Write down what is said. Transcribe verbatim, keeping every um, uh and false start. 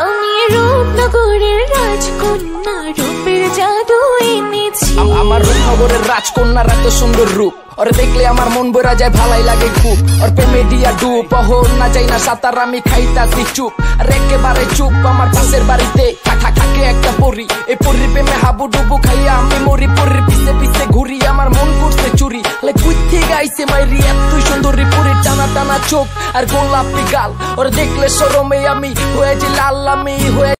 আমি রূপনগরের রাজকন্যা, রূপের জাদু এনেছি। আমার রূপনগরের রাজকন্যার এত সুন্দর রূপ, ওর দেখলে আমার মন ভরা যায়, ভালাই লাগে খুব। ওর প্রেমে দিয়া ডুব, অহর না যাই না সাঁতার, আমি খাইতাছি চুপ। আর একেবারে চুপ আমার পাশের বাড়িতে কাঠা থাকে একটা পরি, এই পরির প্রেমে হাবুডুবু খাইয়া আমি মরি। পরির পিছে পিছে ঘুরি, আমার মন করছে চুরি, কুইথে গাইছে মাইরি। এতই সুন্দরী পরির টানা টানা চোখ আর গোলাপি গাল, ওর দেখলে শরমে আমি হয়ে যে লাল, আমি হয়ে